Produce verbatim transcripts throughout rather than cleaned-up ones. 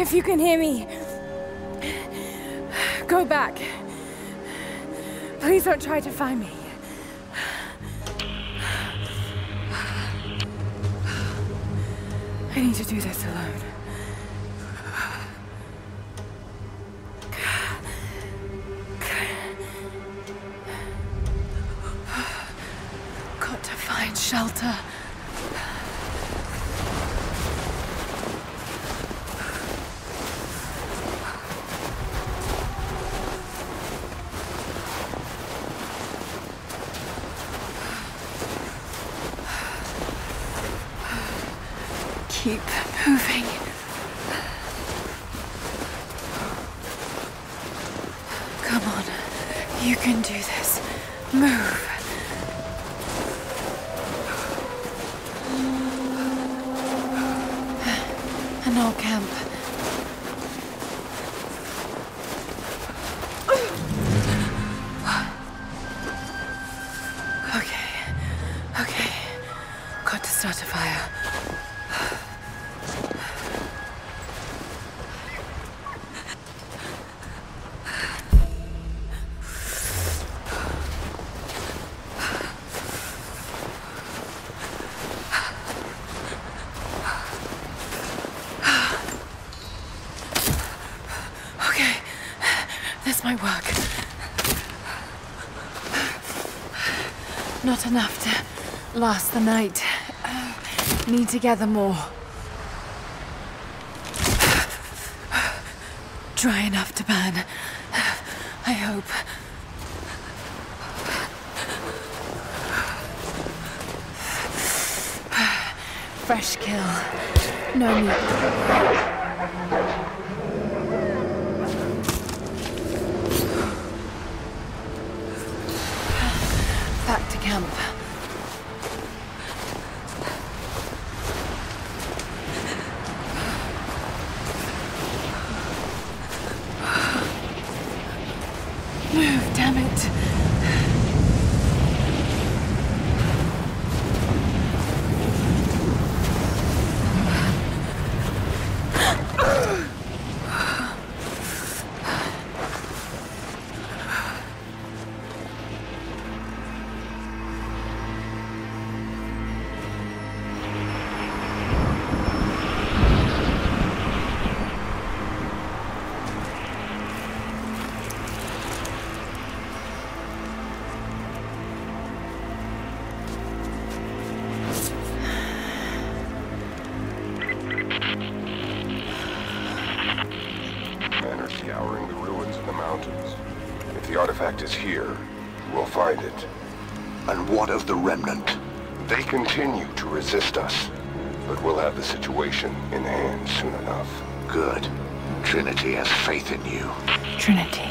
If you can hear me, go back. Please don't try to find me. I need to do this alone. Got to find shelter. Keep moving. Come on, you can do this. Move. An old camp. Okay, okay. Got to start a fire. My work. Not enough to last the night. Need to gather more. Dry enough to burn. I hope. Fresh kill. No meat. Camp. Move, damn it. Is here. We'll find it. And what of the remnant? They continue to resist us, but we'll have the situation in hand soon enough. Good. Trinity has faith in you. Trinity.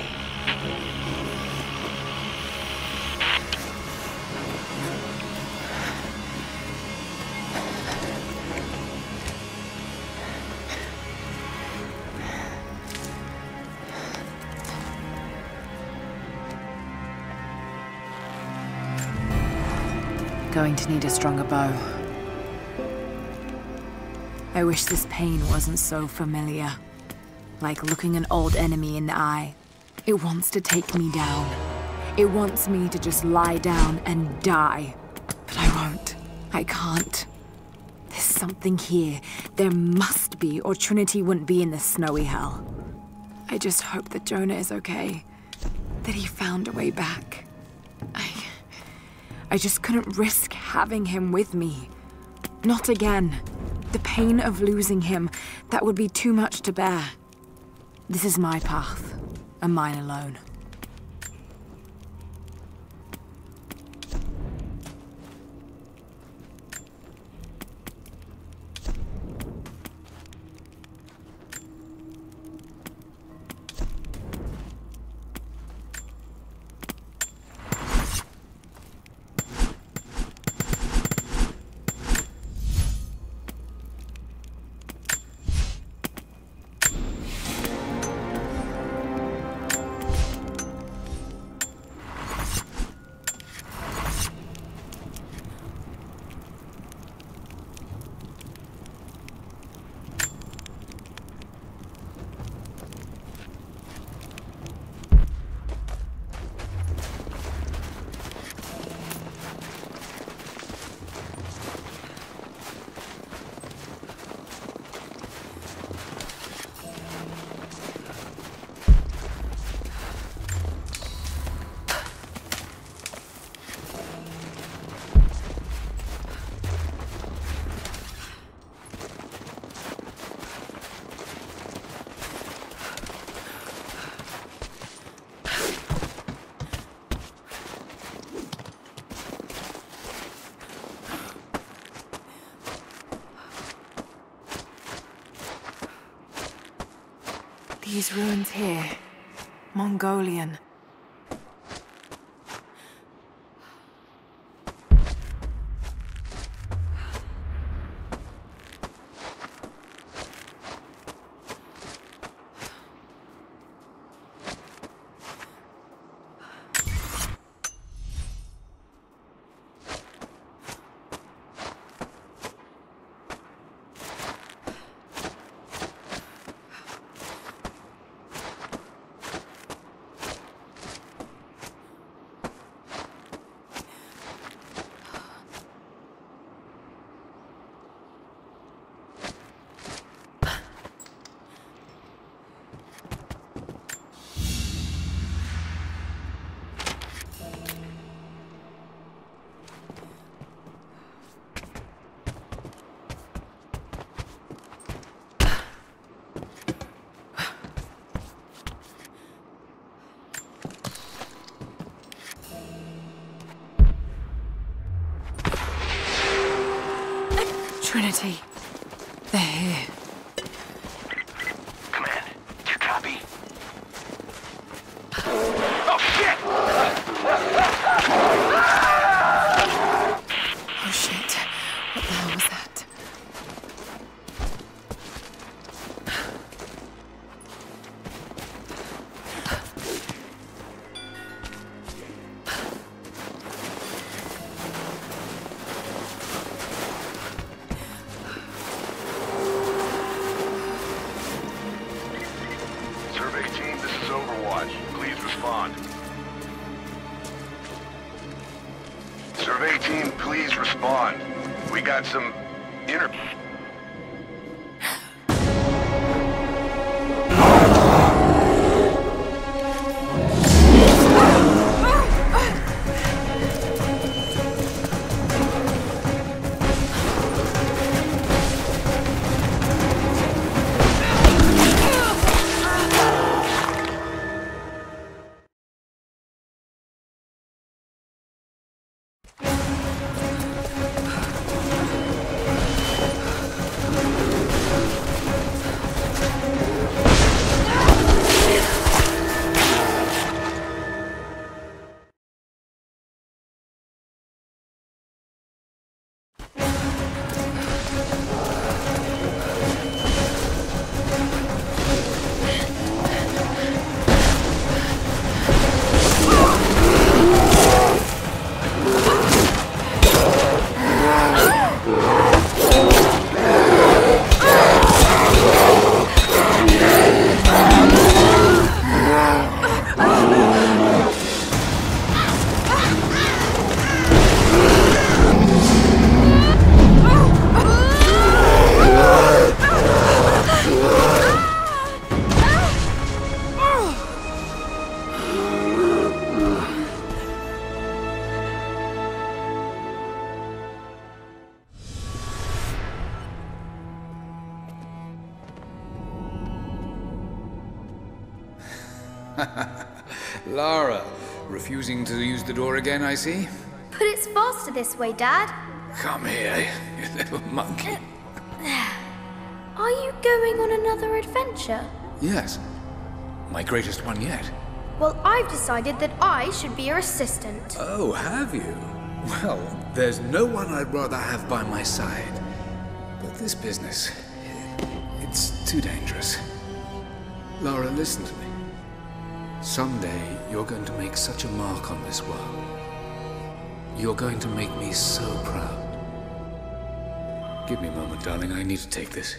Going to need a stronger bow. I wish this pain wasn't so familiar. Like looking an old enemy in the eye. It wants to take me down. It wants me to just lie down and die. But I won't. I can't. There's something here. There must be, or Trinity wouldn't be in this snowy hell. I just hope that Jonah is okay. That he found a way back. I... I just couldn't risk having him with me. Not again. The pain of losing him, that would be too much to bear. This is my path, and mine alone. These ruins here. Mongolian. Trinity. They're here. Command, do you copy? Oh, shit! Oh, shit. What the hell was that? Lara, refusing to use the door again, I see. But it's faster this way, Dad. Come here, you little monkey. Are you going on another adventure? Yes. My greatest one yet. Well, I've decided that I should be your assistant. Oh, have you? Well, there's no one I'd rather have by my side. But this business, it's too dangerous. Lara, listen to me. Someday, you're going to make such a mark on this world. You're going to make me so proud. Give me a moment, darling. I need to take this.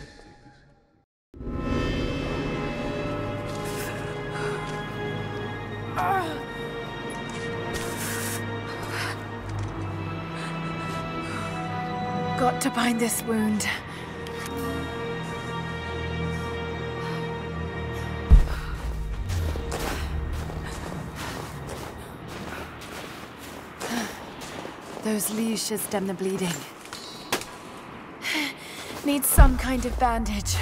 Got to bind this wound. Those leaves should stem the bleeding. Need some kind of bandage.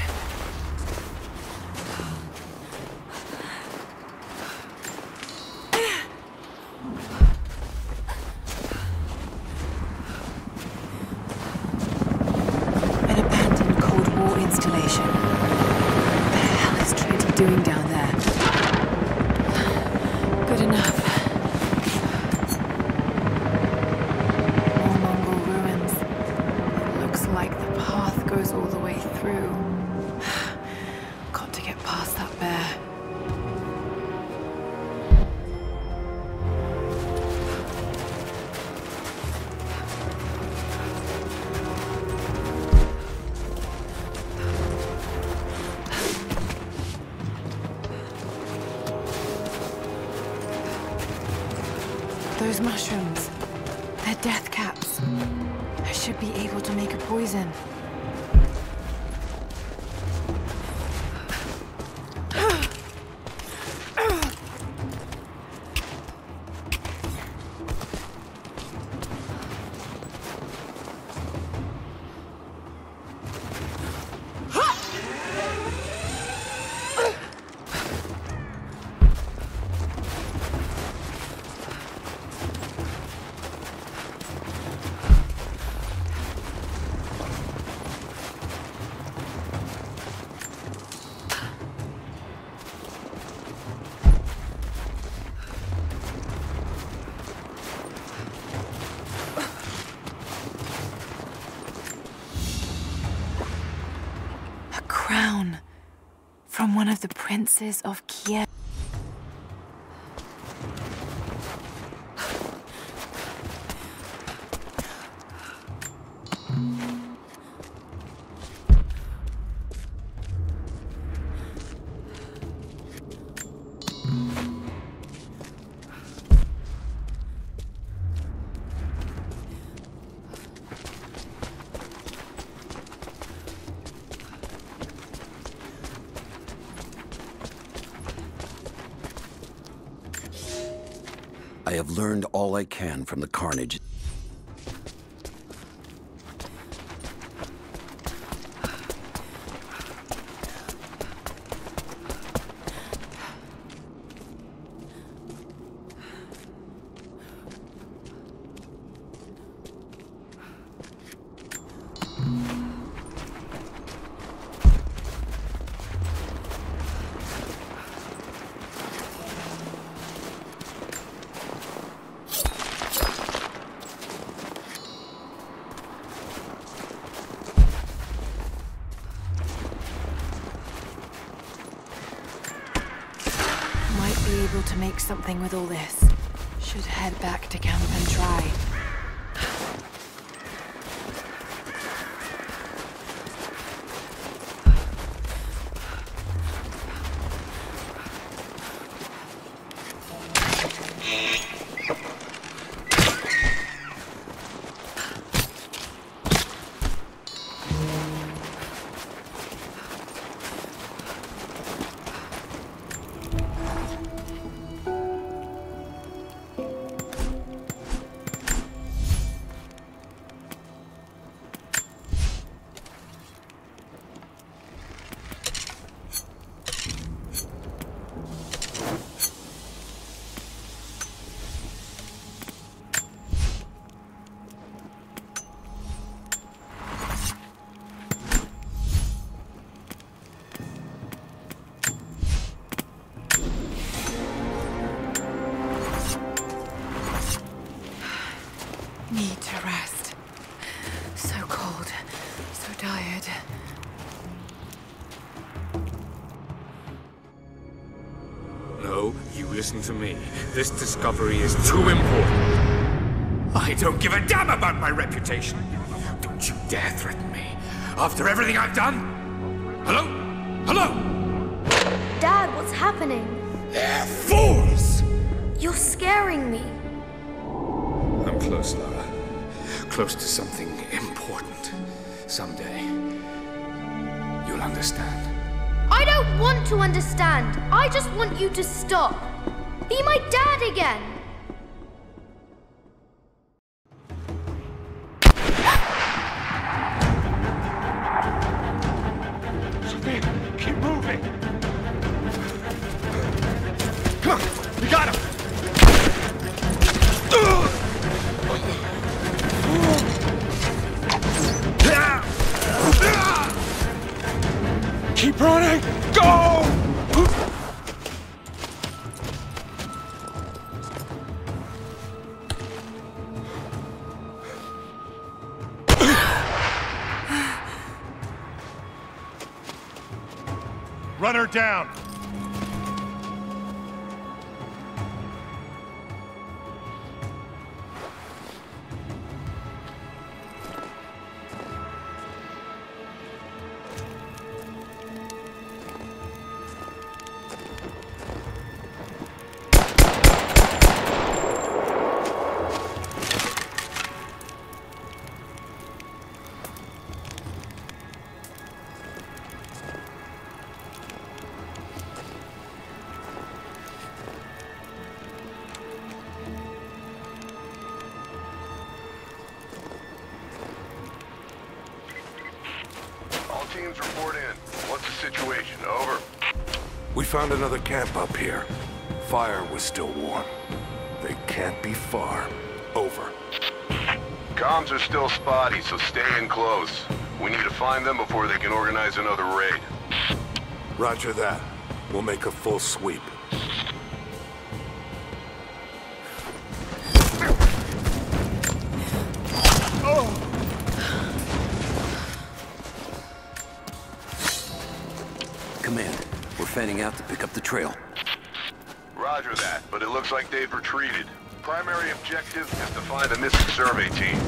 An abandoned Cold War installation. What the hell is Trinity doing down there? through. Got to get past that bear. Those mushrooms, they're death caps. I should be able to make a poison. From one of the princes of Kiev. I have learned all I can from the carnage. Able to make something with all this. Should head back to camp and try. Need to rest. So cold, so tired. No, you listen to me. This discovery is too important. I don't give a damn about my reputation. Don't you dare threaten me. After everything I've done? Hello? Hello? Dad, what's happening? They're fools! You're scaring me. I'm close, Lara. Close to something important. Someday, you'll understand. I don't want to understand. I just want you to stop. Be my dad again. Keep running! Go! Run her down! Report in. What's the situation? Over. We found another camp up here. Fire was still warm. They can't be far. Over. Comms are still spotty, so stay in close. We need to find them before they can organize another raid. Roger that. We'll make a full sweep. Fanning out to pick up the trail. Roger that, but it looks like they've retreated. Primary objective is to find the missing survey team.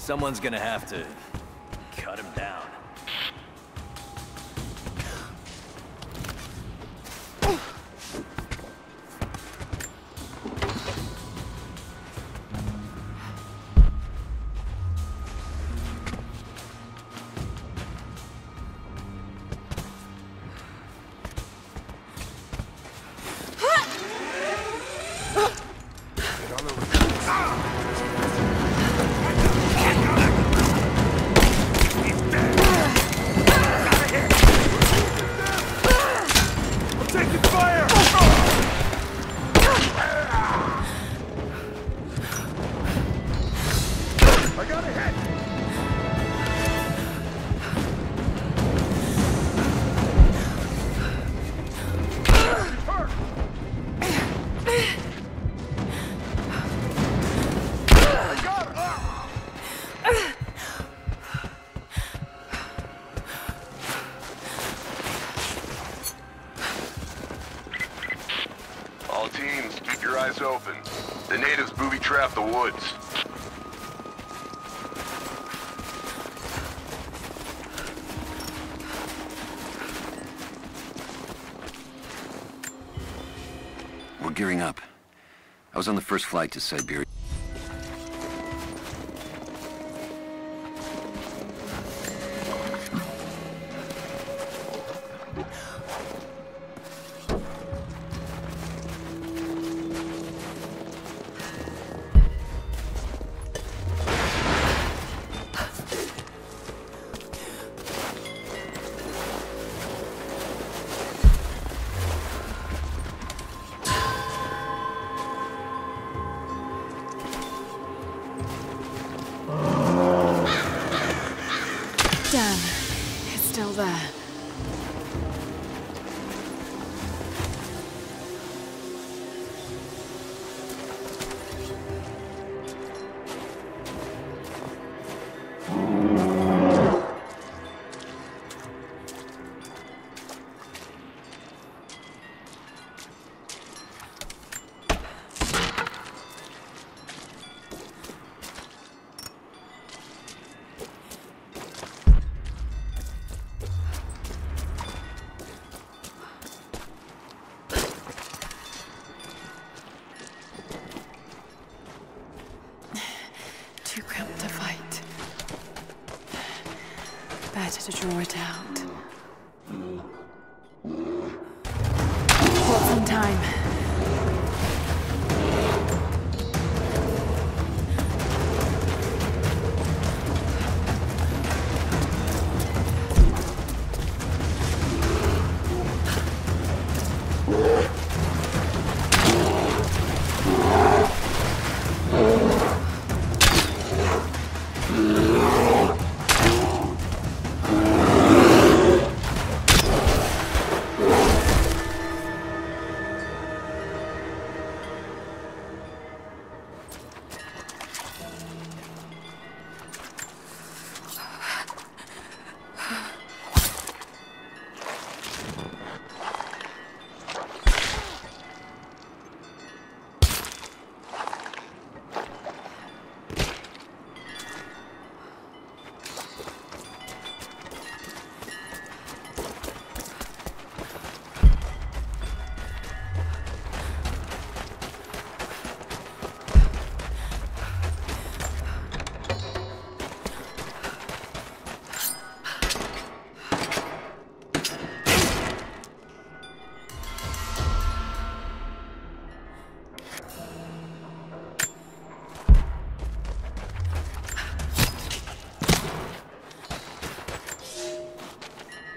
Someone's gonna have to cut him down. Open. The natives booby-trapped the woods. We're gearing up. I was on the first flight to Siberia. better to draw it out. Got some time.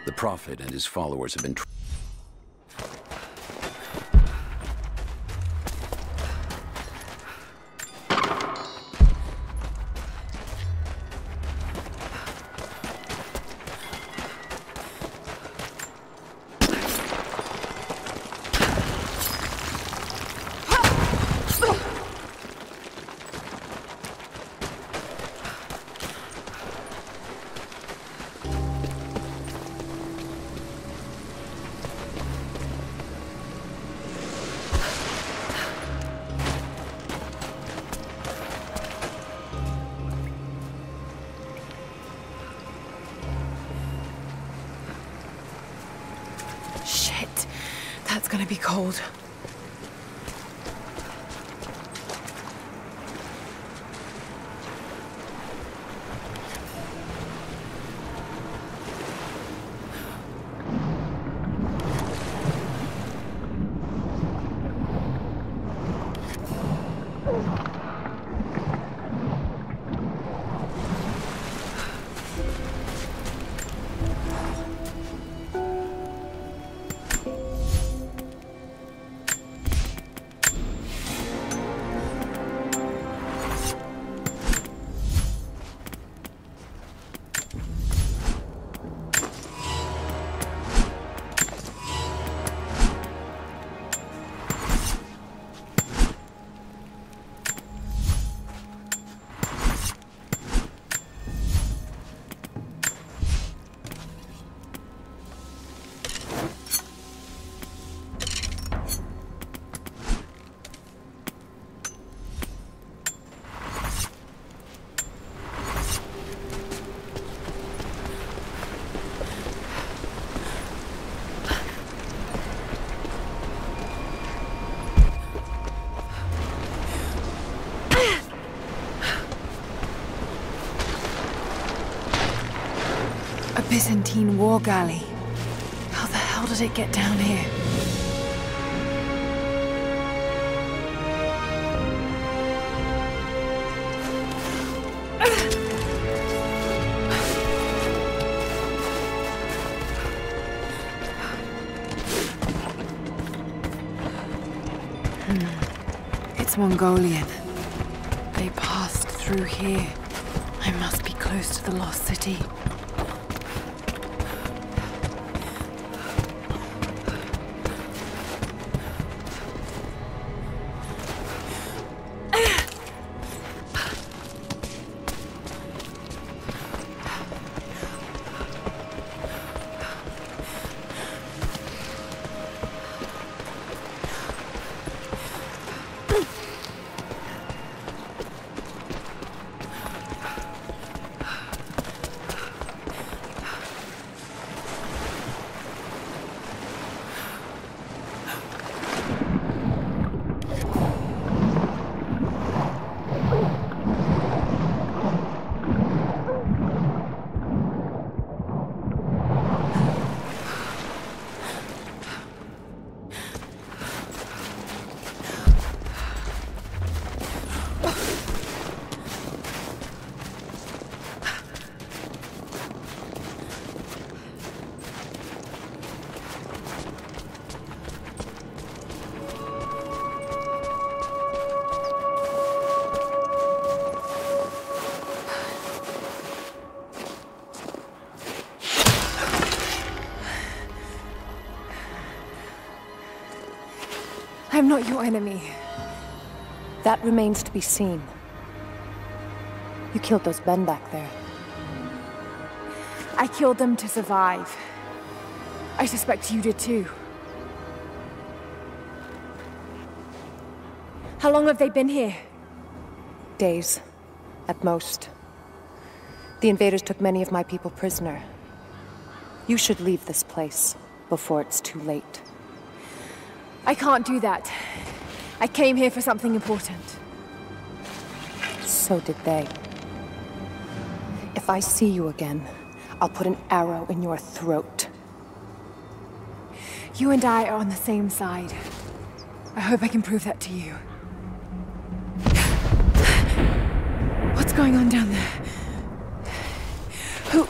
The prophet and his followers have been trained. Cold. Byzantine war galley. How the hell did it get down here? Hmm. It's Mongolian. They passed through here. I must be close to the lost city. I'm not your enemy. That remains to be seen. You killed those men back there. I killed them to survive. I suspect you did too. How long have they been here? Days, at most. The invaders took many of my people prisoner. You should leave this place before it's too late. I can't do that. I came here for something important. So did they. If I see you again, I'll put an arrow in your throat. You and I are on the same side. I hope I can prove that to you. What's going on down there? Who...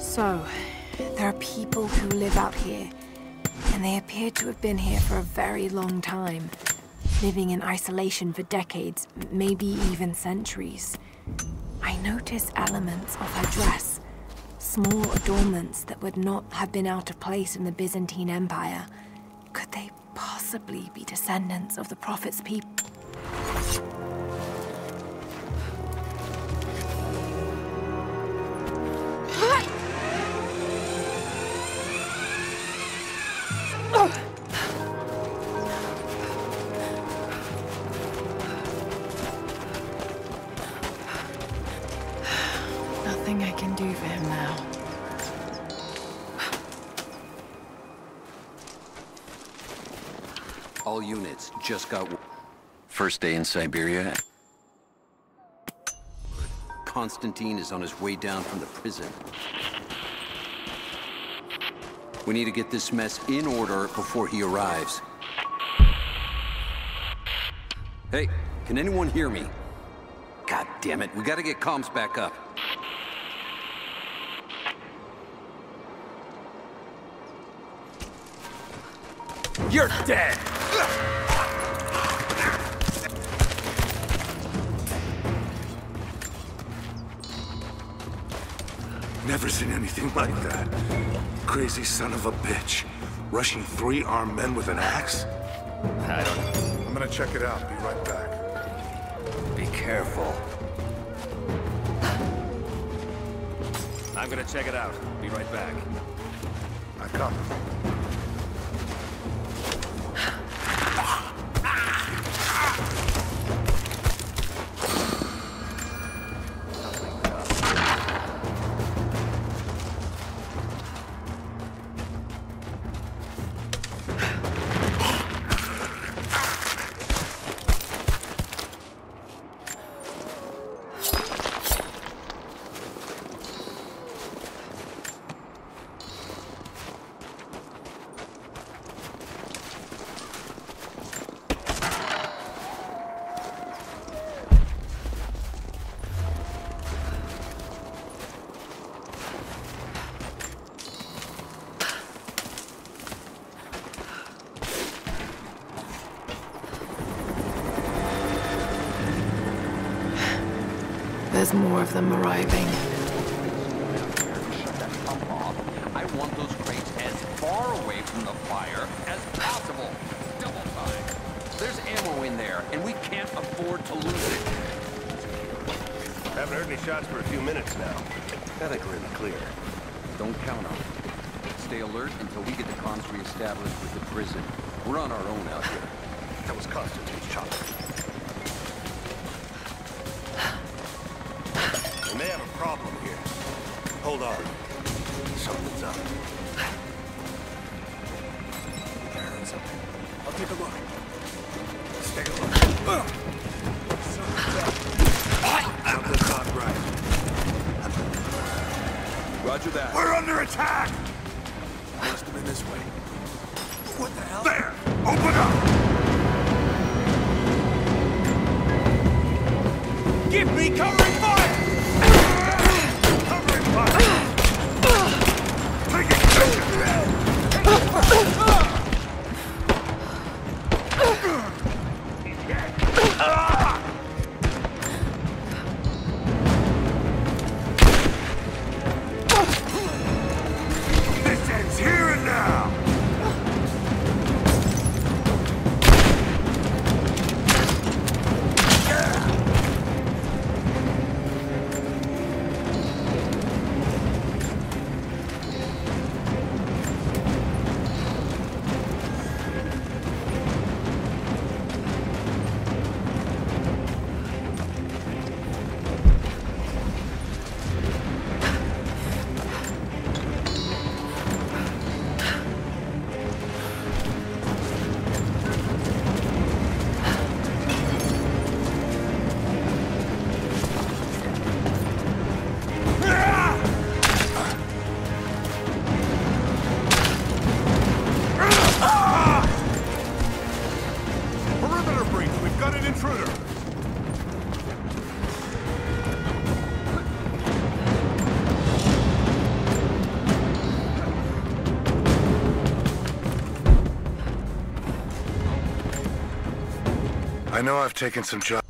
So, there are people who live out here, and they appear to have been here for a very long time, living in isolation for decades, maybe even centuries. I notice elements of her dress, small adornments that would not have been out of place in the Byzantine Empire. Could they possibly be descendants of the Prophet's people? Units just got first day in Siberia. Constantine is on his way down from the prison. We need to get this mess in order before he arrives. Hey, can anyone hear me? God damn it, we got to get comms back up. You're dead. Never seen anything like that. Crazy son of a bitch. Rushing three armed men with an axe? I don't... I'm gonna check it out. Be right back. Be careful. I'm gonna check it out. Be right back. I copy. There's more of them arriving. I want those crates as far away from the fire as possible. Double time. There's ammo in there, and we can't afford to lose it. Haven't heard any shots for a few minutes now. I think we're in the clear. Don't count on it. Stay alert until we get the comms reestablished with the prison. We're on our own out here. That was Constantine's chopper. They have a problem here. Hold on. Something's up. There's something. I'll take a look. Let's take a look. Something's up. Something's not right. Roger that. We're under attack! Must have been this way. What the hell? There! Open up! Give me covering fire! Take it! I know I've taken some jobs.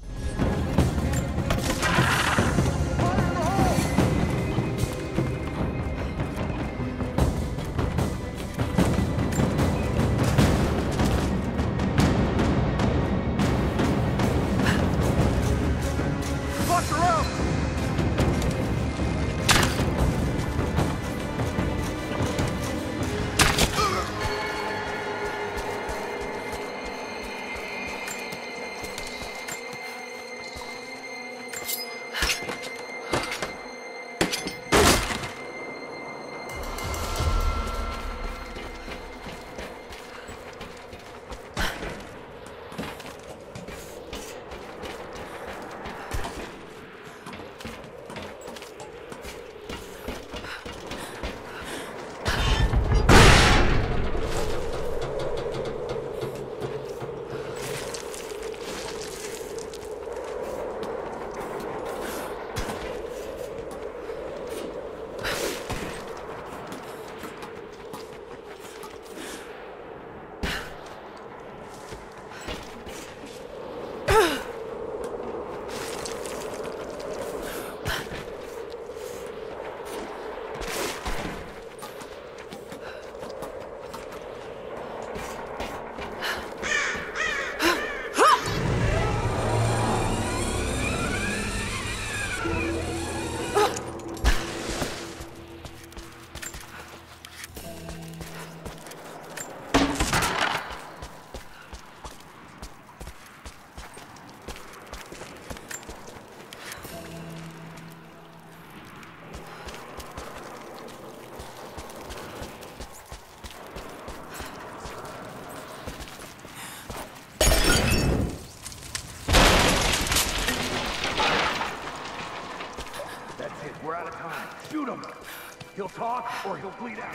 Talk or he'll bleed out.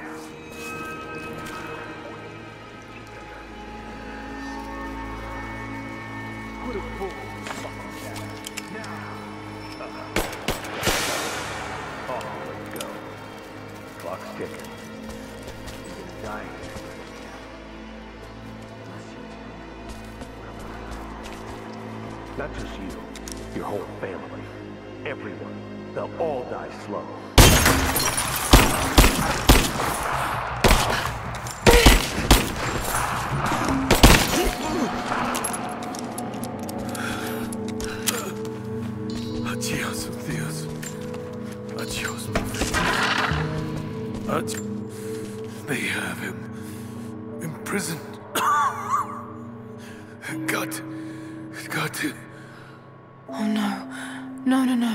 What a fool. Now. Oh, let's go. Clock's ticking. He's gonna die. Not just you, your whole family. Everyone. They'll all die slow. Adiós, Dios. Adiós, Ad they have him imprisoned. Got, got it. Oh no, no, no, no.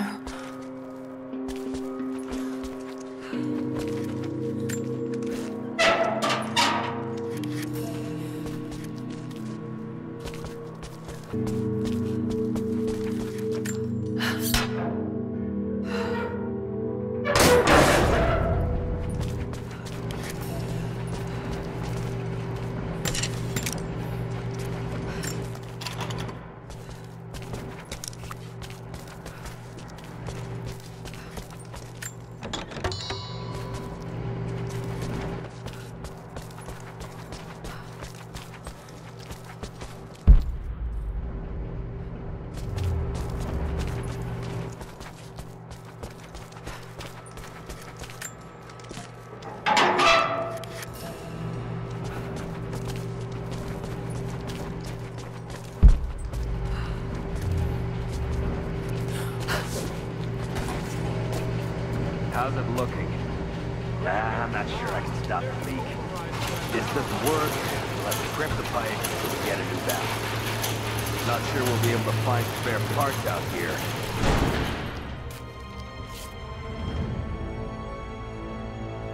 How's it looking? Ah, I'm not sure I can stop the leak. This doesn't work. Let's crimp the pipe and get a new valve. Not sure we'll be able to find spare parts out here.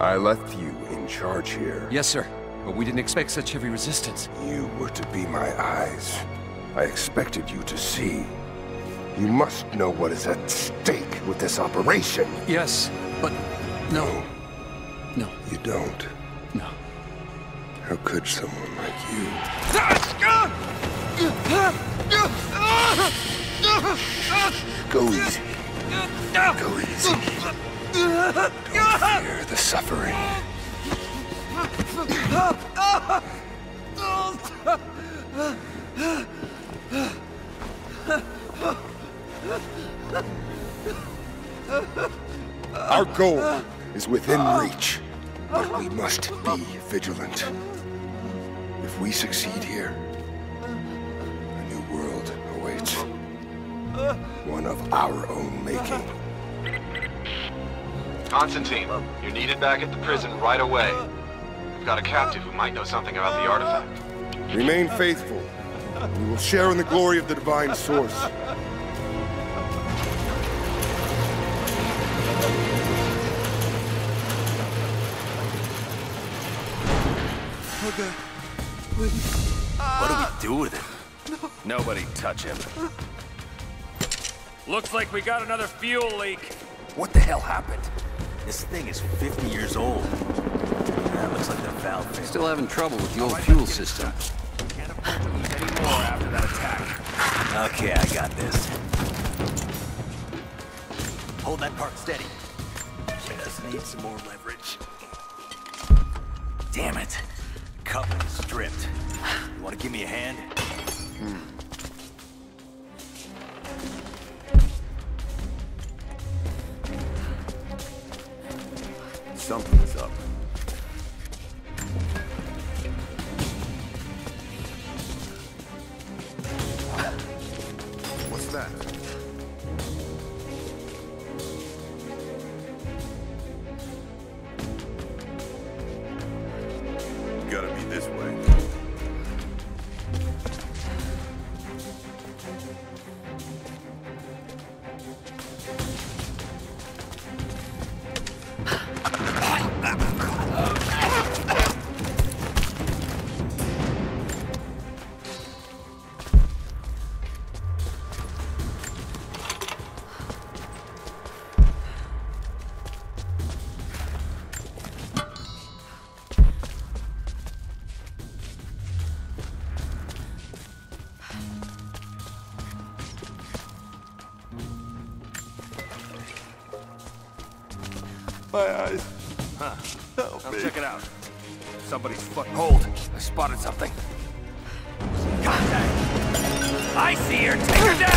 I left you in charge here. Yes, sir. But we didn't expect such heavy resistance. You were to be my eyes. I expected you to see. You must know what is at stake with this operation. Yes, but no. No. No. You don't? No. How could someone like you? Go easy. Go easy. Don't fear the suffering. Our goal is within reach, but we must be vigilant. If we succeed here, a new world awaits. One of our own making. Constantine, you're needed back at the prison right away. We've got a captive who might know something about the artifact. Remain faithful. We will share in the glory of the Divine Source. What do we do with it? No. Nobody touch him. Looks like we got another fuel leak. What the hell happened? This thing is fifty years old. That looks like the valve failed. Still having trouble with the old fuel system. Can't afford to lose any more after that attack. Okay, I got this. Hold that part steady. It does need some more leverage. Damn it. Coupling stripped. You want to give me a hand? Hmm. Something's up. What's that? Gotta be this way. My eyes. Huh. Help now me. Check it out. Somebody's fucking hold. I spotted something. Contact. I see her. Take her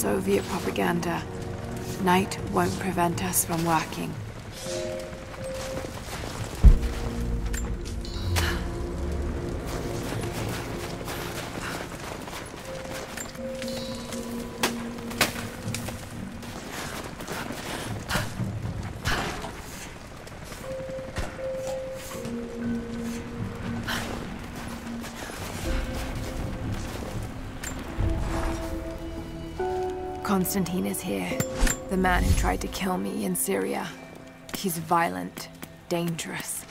Soviet propaganda. Night won't prevent us from working. Constantine is here, the man who tried to kill me in Syria. He's violent, dangerous,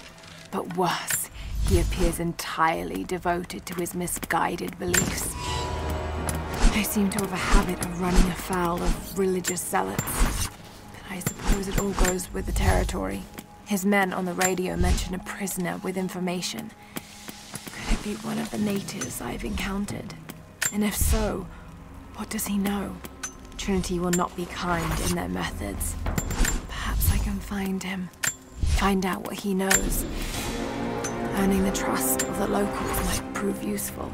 but worse, he appears entirely devoted to his misguided beliefs. I seem to have a habit of running afoul of religious zealots. I suppose it all goes with the territory. His men on the radio mentioned a prisoner with information. Could it be one of the natives I've encountered? And if so, what does he know? Trinity will not be kind in their methods. Perhaps I can find him, find out what he knows. Earning the trust of the locals might prove useful.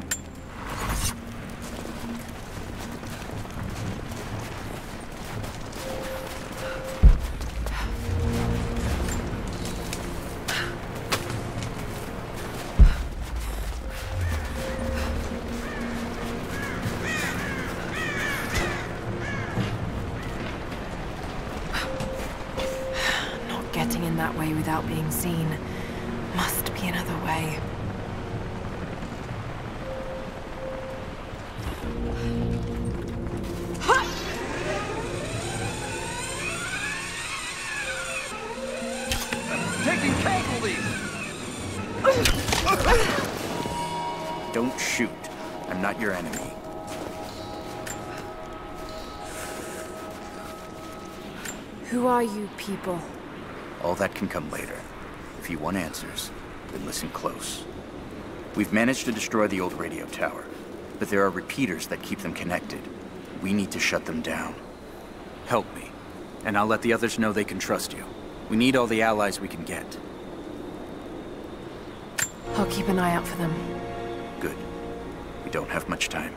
Without being seen. Must be another way. Taking casualties! Don't shoot. I'm not your enemy. Who are you people? All that can come later. If you want answers, then listen close. We've managed to destroy the old radio tower, but there are repeaters that keep them connected. We need to shut them down. Help me, and I'll let the others know they can trust you. We need all the allies we can get. I'll keep an eye out for them. Good. We don't have much time.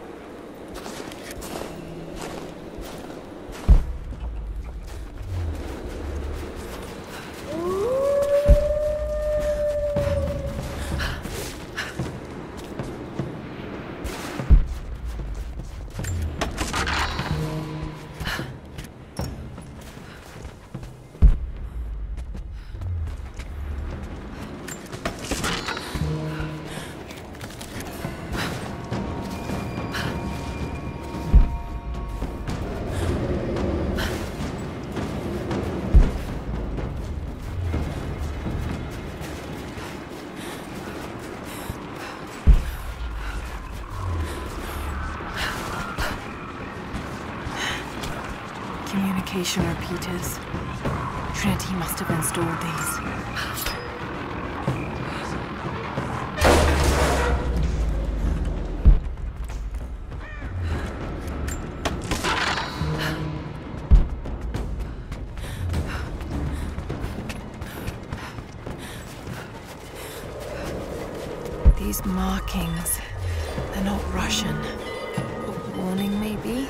Communication repeaters. Trinity must have installed these. These markings, they're not Russian. A warning, maybe?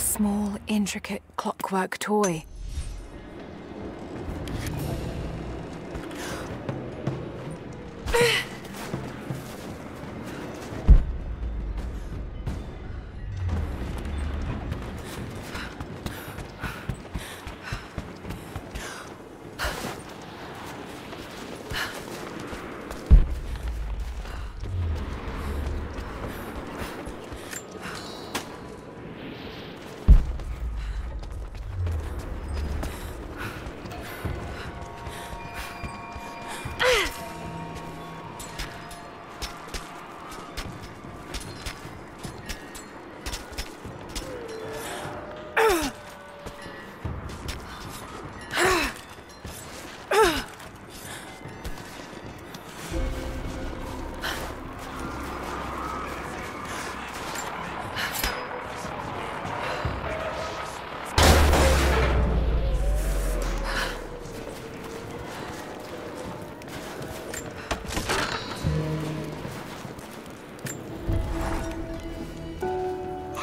Small, intricate clockwork toy.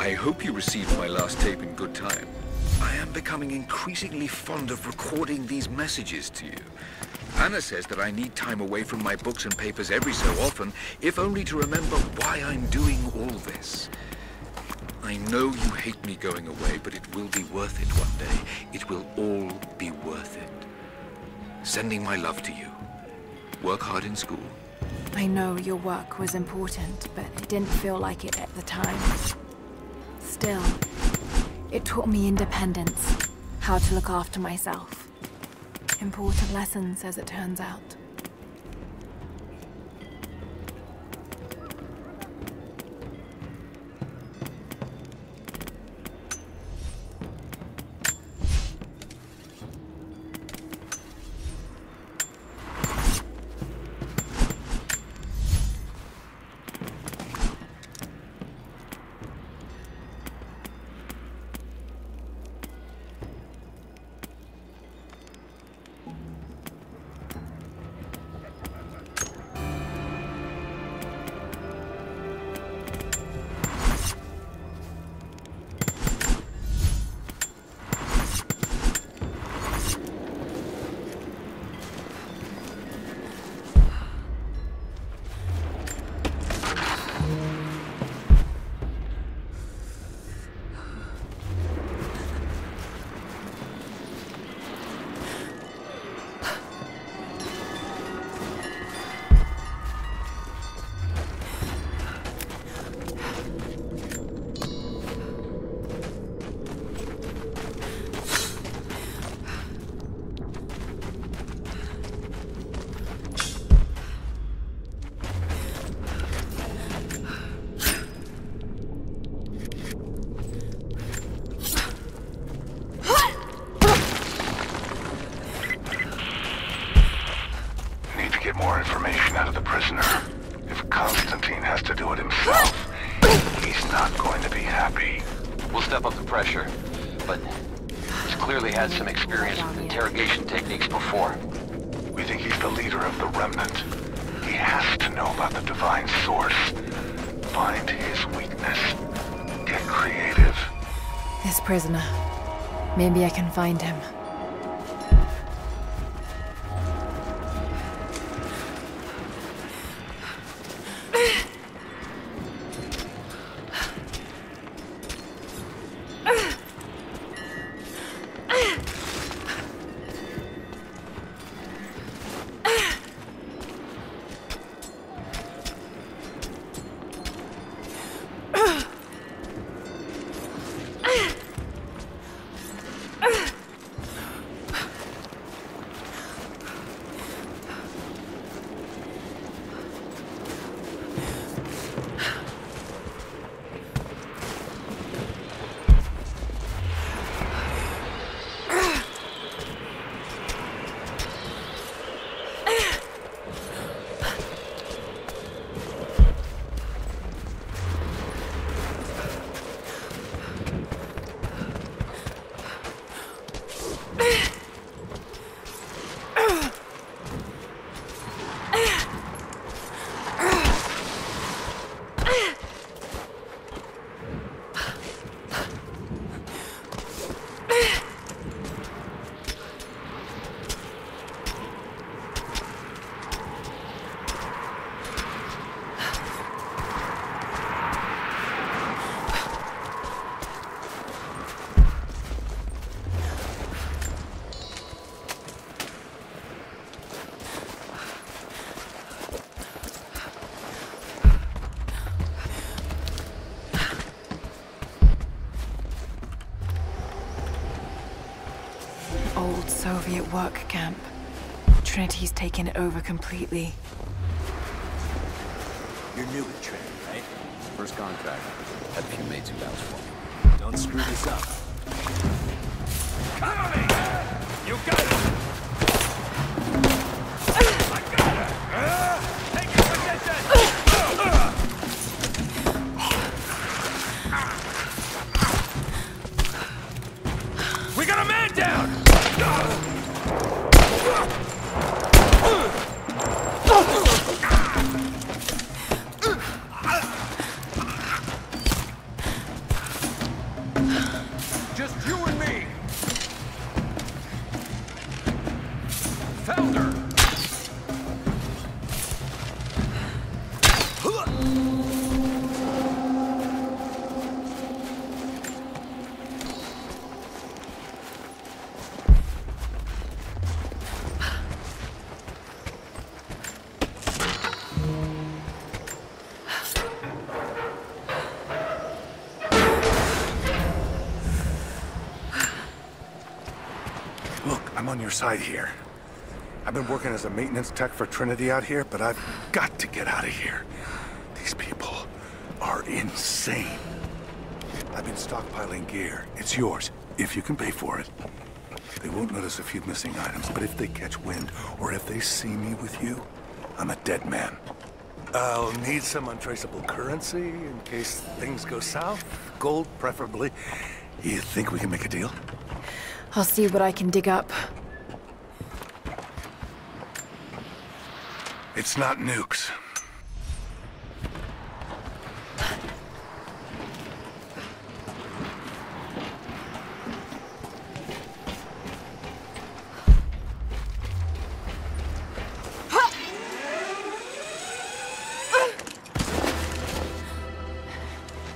I hope you received my last tape in good time. I am becoming increasingly fond of recording these messages to you. Anna says that I need time away from my books and papers every so often, if only to remember why I'm doing all this. I know you hate me going away, but it will be worth it one day. It will all be worth it. Sending my love to you. Work hard in school. I know your work was important, but it didn't feel like it at the time. Still, it taught me independence, how to look after myself. Important lessons, as it turns out. Prisoner. Maybe I can find him. Soviet work camp. Trinity's taken it over completely. You're new at Trinity, right? First contract. Had a few mates who vouched for me. Don't screw this up. Come on me! You got it! I got it! Uh, take your position! Uh, we got a man down! Your side here. I've been working as a maintenance tech for Trinity out here, but I've got to get out of here. These people are insane. I've been stockpiling gear. It's yours, if you can pay for it. They won't notice a few missing items, but if they catch wind, or if they see me with you, I'm a dead man. I'll need some untraceable currency in case things go south. Gold, preferably. You think we can make a deal? I'll see what I can dig up. It's not nukes.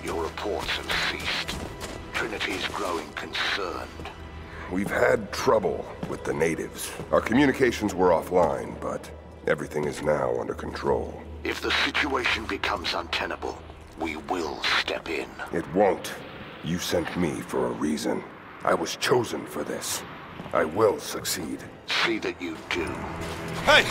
Your reports have ceased. Trinity is growing concerned. We've had trouble with the natives. Our communications were offline, but everything is now under control. If the situation becomes untenable, we will step in. It won't. You sent me for a reason. I was chosen for this. I will succeed. See that you do. Hey!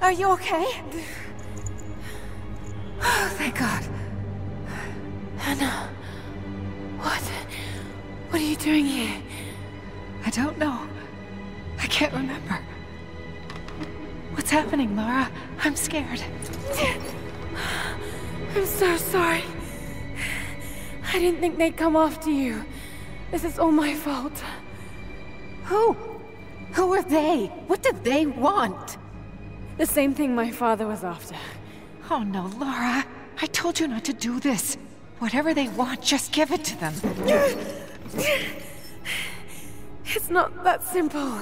Are you okay? Oh, thank God. Anna. What? What are you doing here? I don't know. I can't remember. What's happening, Lara? I'm scared. I'm so sorry. I didn't think they'd come after you. This is all my fault. Who? Who are they? What do they want? The same thing my father was after. Oh no, Lara. I told you not to do this. Whatever they want, just give it to them. It's not that simple.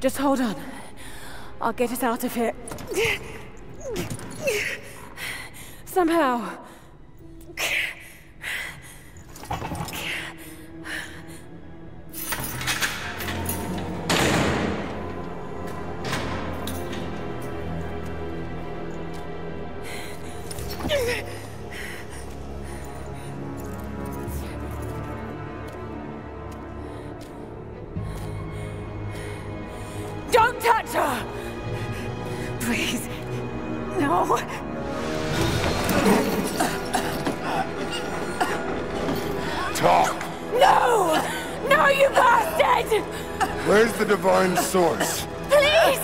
Just hold on. I'll get us out of here. Somehow. Don't touch her! Please. No. Talk. No! No, you bastard! Where's the Divine Source? Please!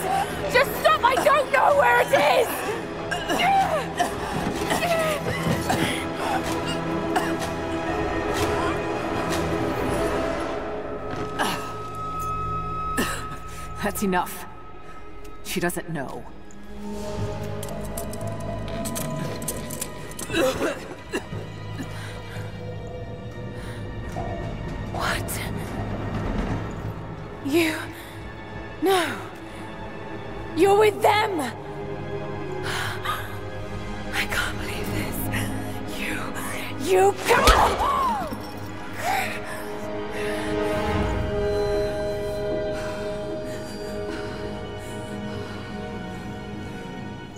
Just stop! I don't know where it is! That's enough. She doesn't know. What? You... No. You're with them! I can't believe this. You... You can't!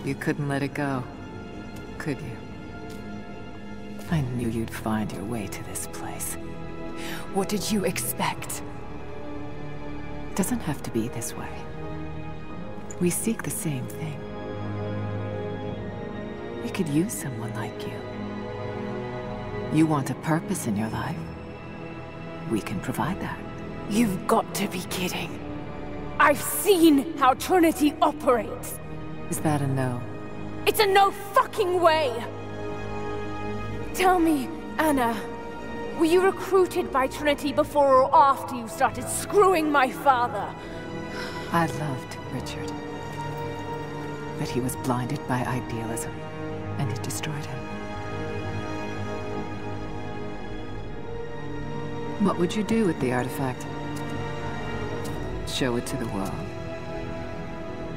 You couldn't let it go, could you? I knew you'd find your way to this place. What did you expect? It doesn't have to be this way. We seek the same thing. We could use someone like you. You want a purpose in your life. We can provide that. You've got to be kidding. I've seen how Trinity operates. Is that a no? It's a no fucking way! Tell me, Anna, Were you recruited by Trinity before or after you started screwing my father? I loved Richard. But he was blinded by idealism, and it destroyed him. What would you do with the artifact? Show it to the world.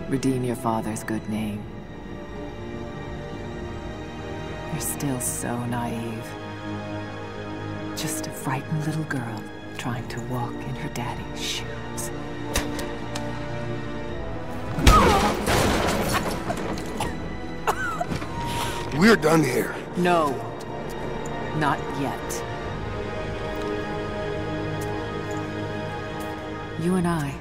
Redeem your father's good name. You're still so naive. Just a frightened little girl trying to walk in her daddy's shoes. We're done here. No, not yet. You and I,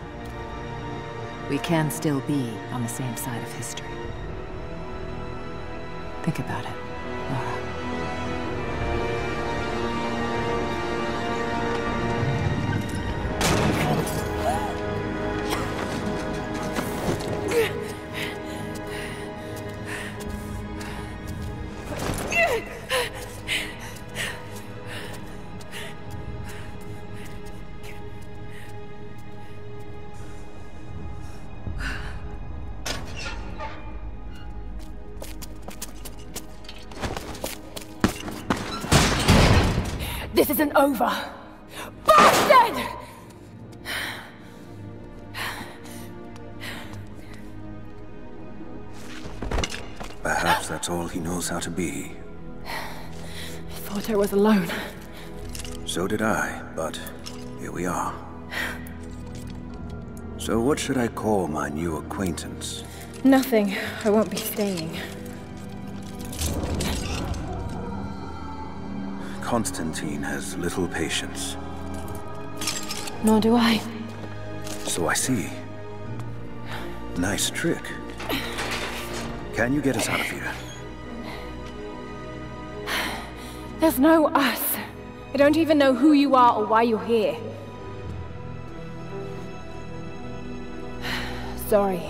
we can still be on the same side of history. Think about it, Laura. This isn't over. Bastard! Perhaps that's all he knows how to be. I thought I was alone. So did I, but here we are. So what should I call my new acquaintance? Nothing. I won't be staying. Constantine has little patience. Nor do I. So I see. Nice trick. Can you get us out of here? There's no us. I don't even know who you are or why you're here. Sorry.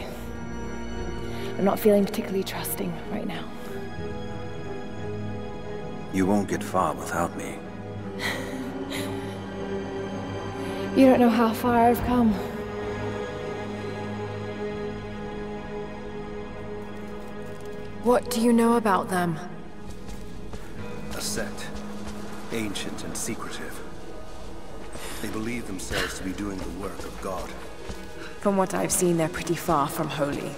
I'm not feeling particularly trusting right now. You won't get far without me. You don't know how far I've come. What do you know about them? A sect. Ancient and secretive. They believe themselves to be doing the work of God. From what I've seen, they're pretty far from holy.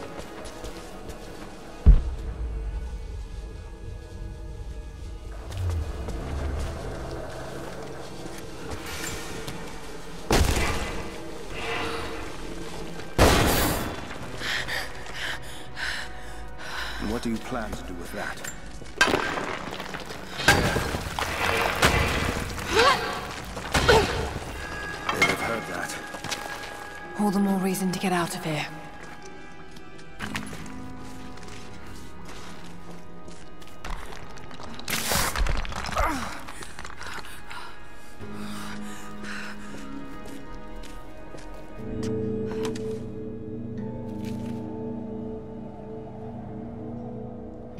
What do you plan to do with that? They'd have heard that. All the more reason to get out of here.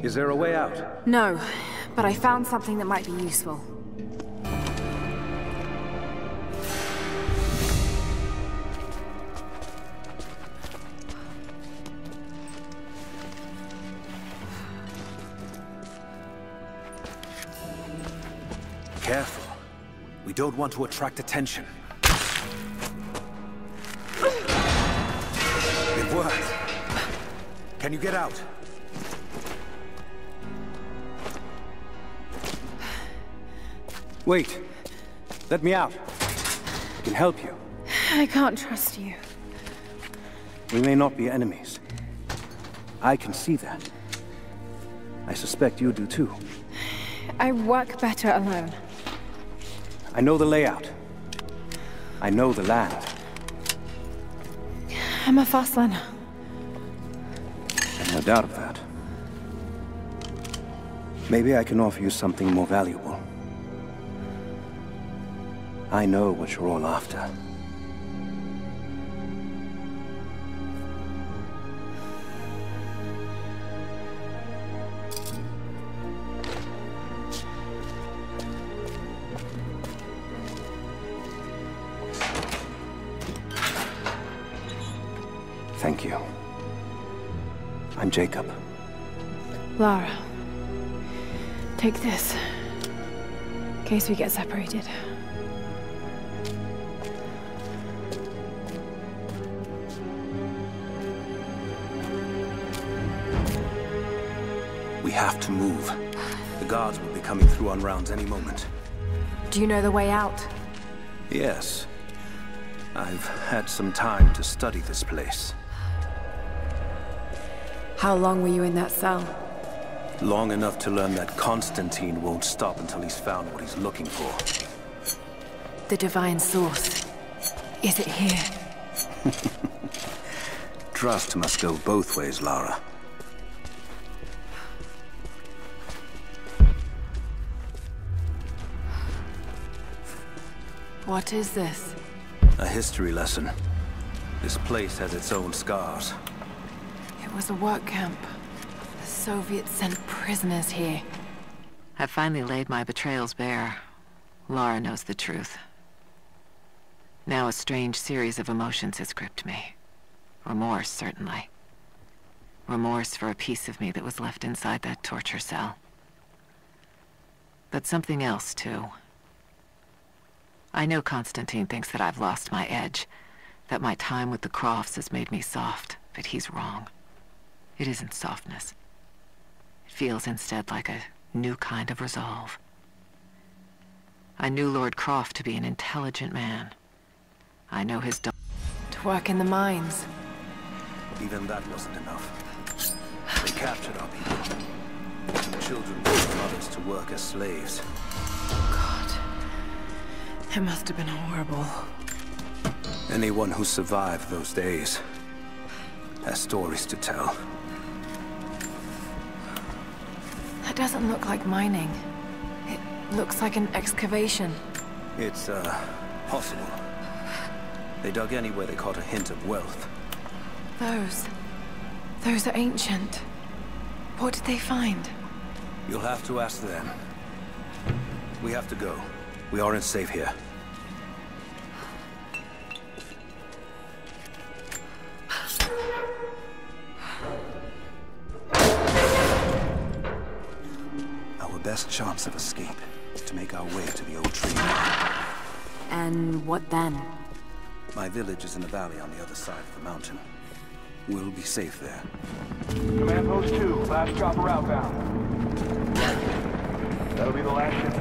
Is there a way out? No, but I found something that might be useful. Careful. We don't want to attract attention. It worked. Can you get out? Wait. Let me out. I can help you. I can't trust you. We may not be enemies. I can see that. I suspect you do too. I work better alone. I know the layout. I know the land. I'm a fast learner. No doubt of that. Maybe I can offer you something more valuable. I know what you're all after. Thank you. I'm Jacob. Lara, take this, in case we get separated. We have to move. The guards will be coming through on rounds any moment. Do you know the way out? Yes. I've had some time to study this place. How long were you in that cell? Long enough to learn that Constantine won't stop until he's found what he's looking for. The Divine Source. Is it here? Trust must go both ways, Lara. What is this? A history lesson. This place has its own scars. It was a work camp. The Soviets sent prisoners here. I finally laid my betrayals bare. Lara knows the truth. Now a strange series of emotions has gripped me. Remorse, certainly. Remorse for a piece of me that was left inside that torture cell. But something else, too. I know Constantine thinks that I've lost my edge, that my time with the Crofts has made me soft, but he's wrong. It isn't softness. It feels instead like a new kind of resolve. I knew Lord Croft to be an intelligent man. I know his daughter to work in the mines. Even that wasn't enough. They captured our people. Children and mothers to work as slaves. It must have been horrible. Anyone who survived those days has stories to tell. That doesn't look like mining. It looks like an excavation. It's, uh, possible. They dug anywhere they caught a hint of wealth. Those... those are ancient. What did they find? You'll have to ask them. We have to go. We aren't safe here. Our best chance of escape is to make our way to the old tree. And what then? My village is in a valley on the other side of the mountain. We'll be safe there. Command post two, last chopper outbound. That'll be the last ship.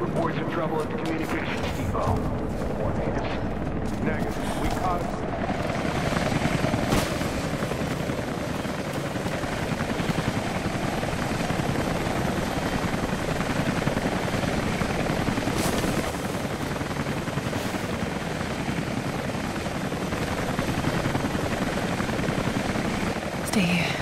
Reports of trouble at the communications depot. More natives. Negative. We caught it. Stay here.